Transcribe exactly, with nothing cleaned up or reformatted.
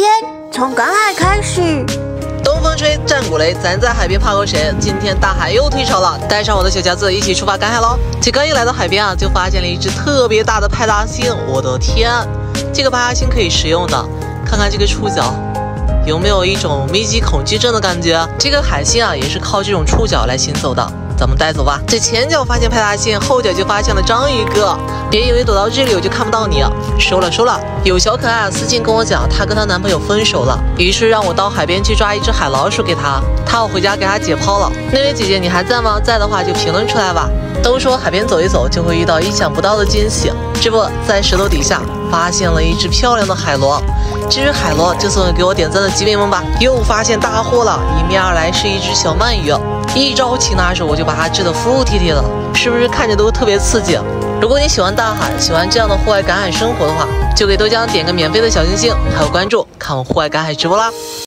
天，从赶海开始。东风吹，战鼓擂，咱在海边怕过谁？今天大海又退潮了，带上我的小夹子一起出发赶海喽！杰哥一来到海边啊，就发现了一只特别大的派大星，我的天，这个派大星可以食用的。看看这个触角，有没有一种密集恐惧症的感觉？这个海星啊，也是靠这种触角来行走的。 咱们带走吧。这前脚发现派大星，后脚就发现了章鱼哥。别以为躲到这里我就看不到你，收了收了。有小可爱啊，私信跟我讲，她跟她男朋友分手了，于是让我到海边去抓一只海老鼠给她，她要回家给她解剖了。那位姐姐你还在吗？在的话就评论出来吧。都说海边走一走就会遇到意想不到的惊喜，这不在石头底下发现了一只漂亮的海螺，这只海螺就送给给我点赞的吉米们吧。又发现大祸了，迎面而来是一只小鳗鱼。 一招擒拿手，我就把它治得服服帖帖的，是不是看着都特别刺激？如果你喜欢大海，喜欢这样的户外赶海生活的话，就给豆浆点个免费的小星星，还有关注，看我户外赶海直播啦！